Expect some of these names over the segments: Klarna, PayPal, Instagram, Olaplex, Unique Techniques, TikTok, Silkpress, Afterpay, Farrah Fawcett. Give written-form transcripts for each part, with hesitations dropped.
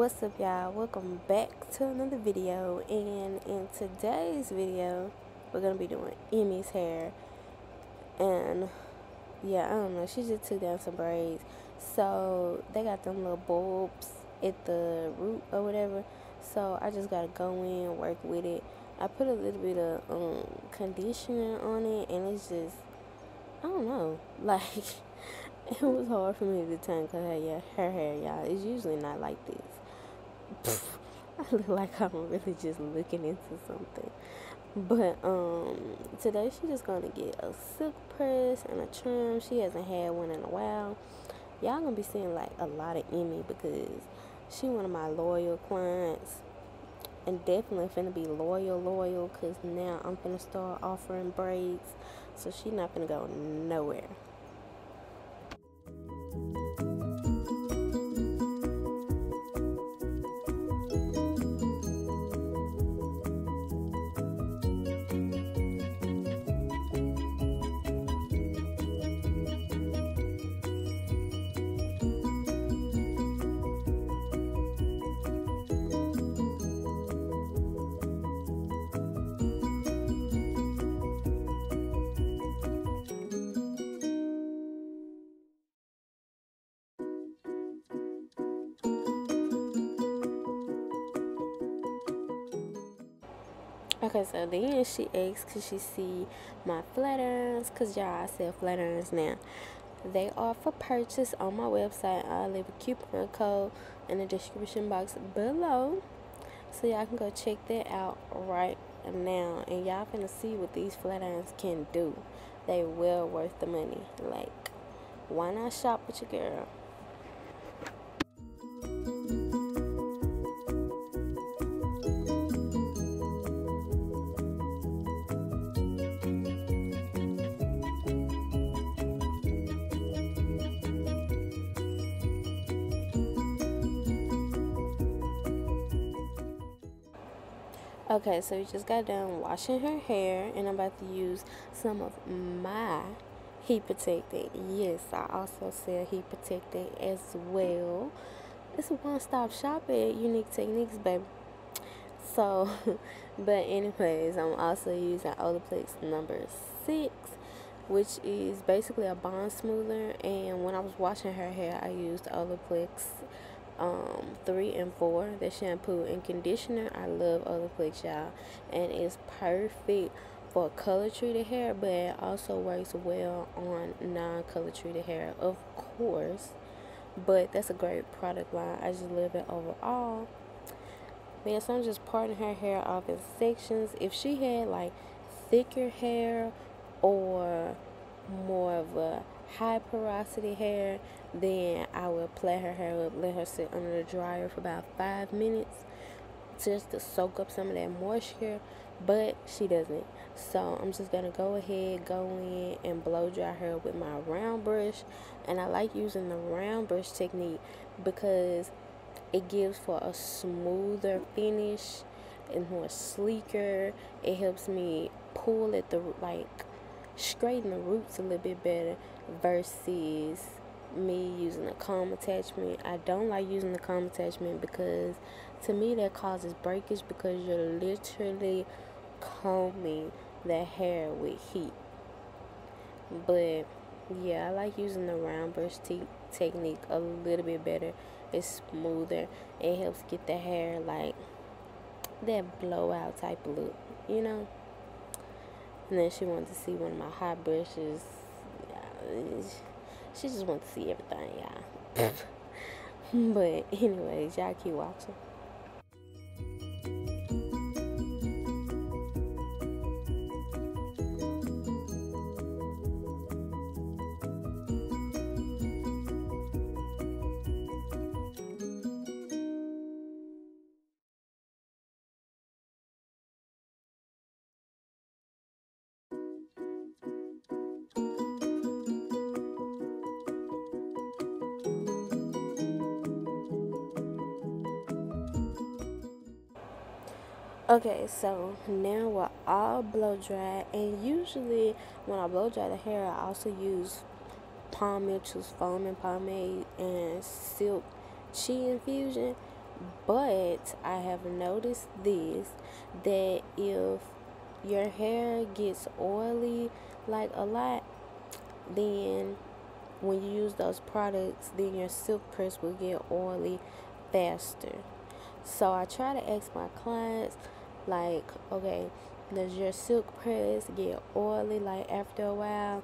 What's up, y'all? Welcome back to another video, and in today's video we're gonna be doing Emmy's hair. And yeah, I don't know, she just took down some braids, so they got them little bulbs at the root or whatever, so I just gotta go in, work with it. I put a little bit of conditioner on it, and it's just, I don't know, like it was hard for me at the time because her hair, y'all, is usually not like this. I look like I'm really just looking into something. But today she's just going to get a silk press and a trim. She hasn't had one in a while. Y'all going to be seeing like a lot of Emmy because she one of my loyal clients. And definitely finna be loyal because now I'm finna start offering braids. So she not finna go nowhere. Okay, so then she asked, could she see my flat irons? Because, y'all, I sell flat irons now. They are for purchase on my website. I'll leave a coupon code in the description box below, so y'all can go check that out right now. And y'all finna see what these flat irons can do. They well worth the money. Like, why not shop with your girl? Okay, so we just got done washing her hair, and I'm about to use some of my heat protectant. Yes, I also sell heat protectant as well. It's a one-stop shop at Unique Techniques, baby. So, but anyways, I'm also using Olaplex number 6, which is basically a bond smoother. And when I was washing her hair, I used Olaplex 3 and 4, the shampoo and conditioner. I love Olaplex, y'all, and it's perfect for color treated hair, but it also works well on non-color treated hair, of course. But that's a great product line. I just love it overall, man. So I'm just parting her hair off in sections. If she had like thicker hair or more of a high porosity hair, then I will plait her hair up, let her sit under the dryer for about 5 minutes just to soak up some of that moisture. But she doesn't, so I'm just gonna go in and blow dry her with my round brush. And I like using the round brush technique because it gives for a smoother finish and more sleeker. It helps me pull at the, like, straighten the roots a little bit better versus me using a comb attachment. I don't like using the comb attachment because, to me, that causes breakage, because you're literally combing the hair with heat. But yeah, I like using the round brush technique a little bit better. It's smoother. It helps get the hair like that blowout type look, you know. And then she wanted to see one of my hot brushes. She just wanted to see everything, y'all. But anyways, y'all keep watching. Okay, so now we're all blow dry, and usually when I blow dry the hair, I also use Palm Mitchell's foaming pomade and silk chi infusion. But I have noticed this, that if your hair gets oily like a lot, then when you use those products, then your silk press will get oily faster. So I try to ask my clients, like, okay, does your silk press get oily like after a while?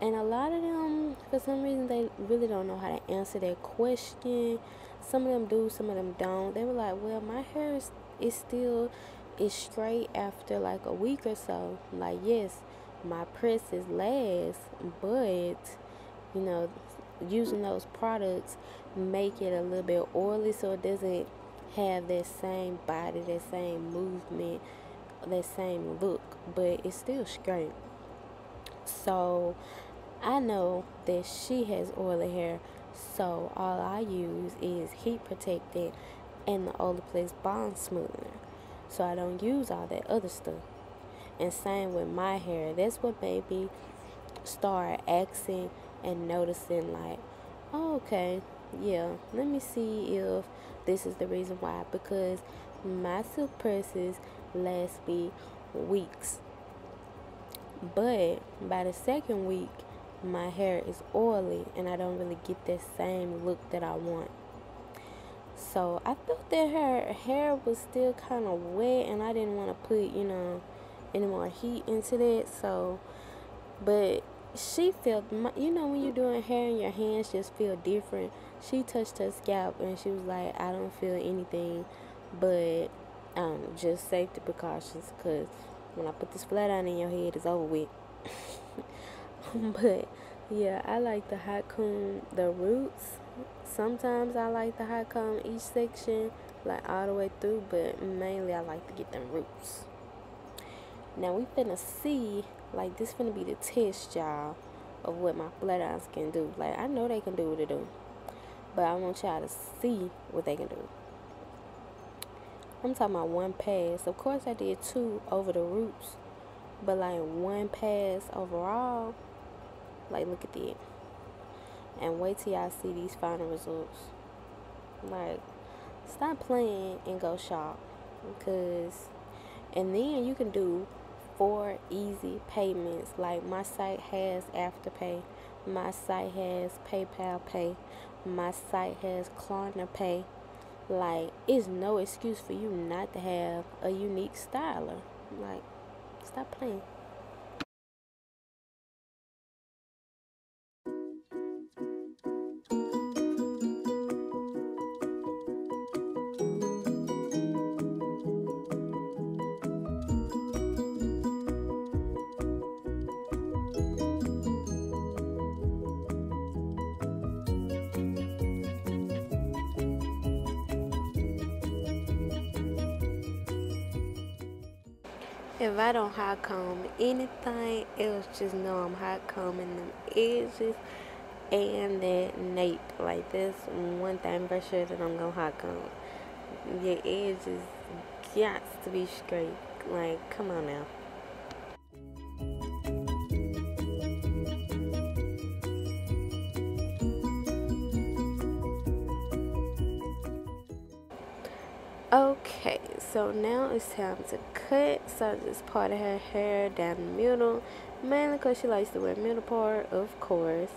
And a lot of them, for some reason, they really don't know how to answer that question. Some of them do, some of them don't. They were like, well, my hair is straight after like a week or so. I'm like, yes, my press is last, but you know, using those products make it a little bit oily, so it doesn't have that same body, that same movement, that same look, but it's still straight. So I know that she has oily hair, so all I use is heat protectant and the Olaplex bond smoother, so I don't use all that other stuff. And same with my hair. That's what made me start asking and noticing, like, oh, okay, yeah, let me see if this is the reason why, because my silk presses last me weeks, but by the second week my hair is oily and I don't really get that same look that I want. So I felt that her hair was still kind of wet and I didn't want to put, you know, any more heat into that. So, but she felt, you know, when you're doing hair and your hands just feel different, she touched her scalp and she was like, I don't feel anything, but just safety precautions, because when I put this flat iron in your head, it's over with. But yeah, I like the hot comb the roots. Sometimes I like the hot comb each section, like all the way through, but mainly I like to get them roots. Now we finna see, like, this finna be the test, y'all, of what my flat irons can do. Like, I know they can do what they do, but I want y'all to see what they can do. I'm talking about one pass. Of course I did two over the roots, but like one pass overall. Like, look at that. And wait till y'all see these final results. Like, stop playing and go shop. Because, and then you can do 4 easy payments. Like, my site has Afterpay, my site has PayPal Pay, my site has Klarna Pay. Like, it's no excuse for you not to have a unique styler. Like, stop playing. If I don't hot comb anything else, just know I'm hot combing them edges and that nape. Like, that's one thing for sure that I'm gonna hot comb. Your edges got to be straight. Like, come on now. Okay, so now it's time to cut. So I just parted her hair down the middle, mainly because she likes to wear middle part, of course,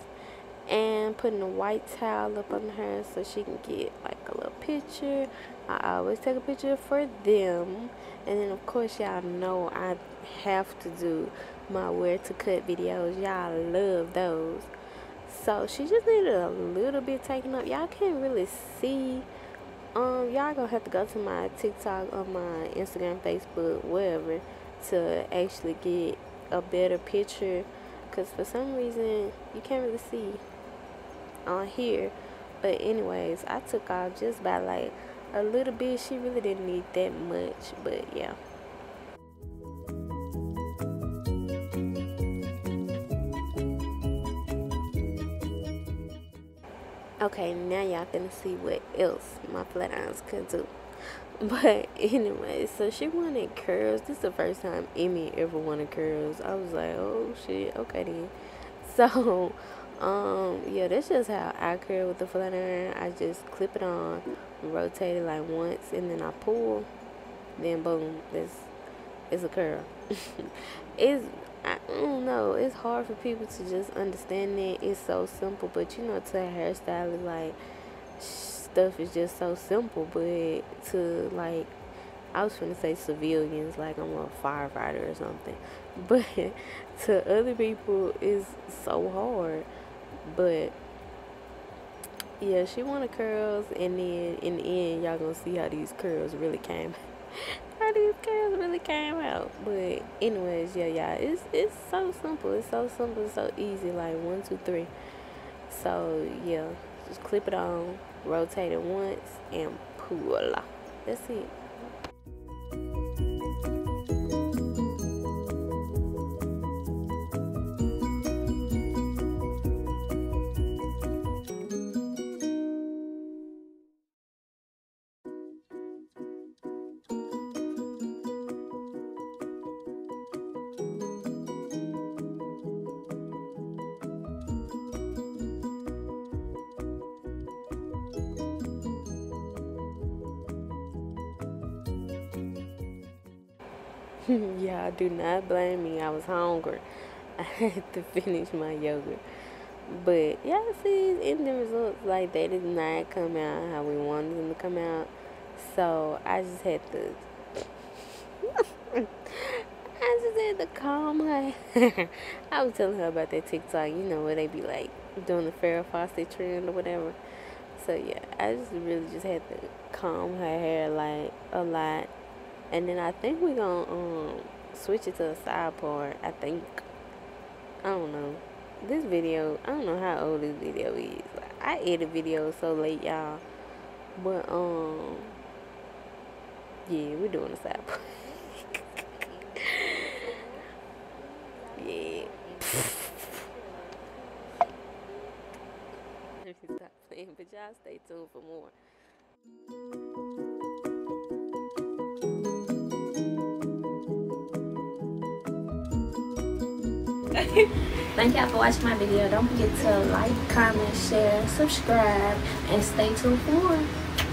and putting a white towel up on her so she can get like a little picture. I always take a picture for them. And then of course y'all know I have to do my where to cut videos. Y'all love those. So she just needed a little bit taken up. Y'all can't really see. Y'all gonna have to go to my TikTok or my Instagram, Facebook, wherever, to actually get a better picture, because for some reason you can't really see on here. But anyways, I took off just by like a little bit. She really didn't need that much, but yeah. Okay, now y'all finna see what else my flat irons could do. But anyway, so she wanted curls. This is the first time Emmy ever wanted curls. I was like, oh shit, okay then. So Yeah, that's just how I curl with the flat iron. I just clip it on, rotate it like once, and then I pull. Then boom, it's a curl. I don't know. It's hard for people to just understand it. It's so simple, but you know, to a hairstylist, like, stuff is just so simple. But to, like, I was gonna say civilians, like I'm a firefighter or something, but to other people, it's so hard. But yeah, she wanted curls, and then in the end, y'all gonna see how these curls really came. Out. But anyways, yeah, y'all, it's so simple. It's so simple. It's so easy. Like 1, 2, 3. So yeah, just clip it on, rotate it once, and pull. That's it. Y'all do not blame me. I was hungry. I had to finish my yogurt. But y'all see in the results, like, they did not come out how we wanted them to come out. So I just had to calm her. I was telling her about that TikTok, you know, where they be like doing the Farrah Fawcett trend or whatever. So yeah, I just really just had to comb her hair like a lot. And then I think we're going to switch it to a side part, I think. I don't know. This video, I don't know how old this video is. I edit videos so late, y'all. But, yeah, we're doing a side part. Yeah. Stop playing, but y'all stay tuned for more. Thank y'all for watching my video. Don't forget to like, comment, share, subscribe, and stay tuned for more.